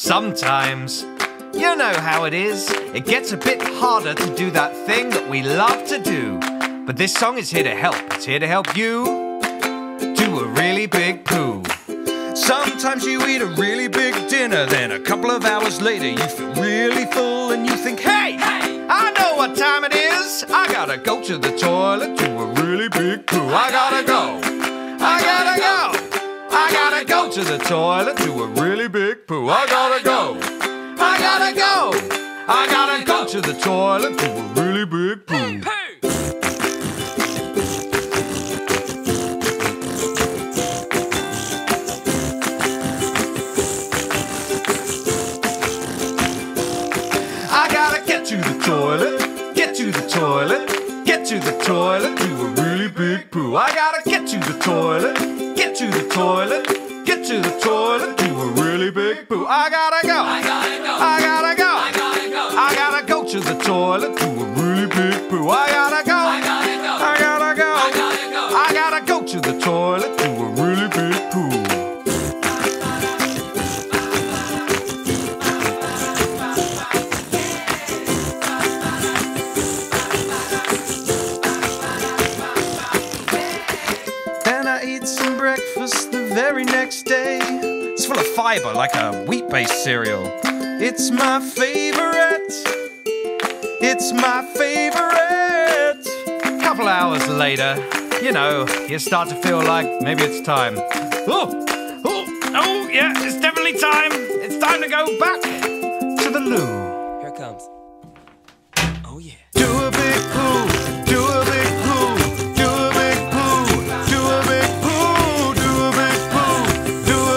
Sometimes, you know how it is, it gets a bit harder to do that thing that we love to do. But this song is here to help. It's here to help you do a really big poo. Sometimes you eat a really big dinner, then a couple of hours later you feel really full and you think, hey, I know what time it is. I gotta go to the toilet, do a really big poo. I gotta go to the toilet, do a really big poo. I gotta go to the toilet, do a really big poo. Get to the toilet, do a really big poo. I gotta get to the toilet, do a really big poo. I gotta go to the toilet, do a really big poo. I gotta go to the toilet, do a really big poo. Full of fiber like a wheat-based cereal. It's my favorite. It's my favorite. Couple hours later, you know, you start to feel like maybe it's time. Oh, yeah, it's definitely time. It's time to go back to the loo. Here it comes. Oh, yeah. Do a big poo. Do a big poo. Do a big poo. Do a big poo. Do a big poo. Do a big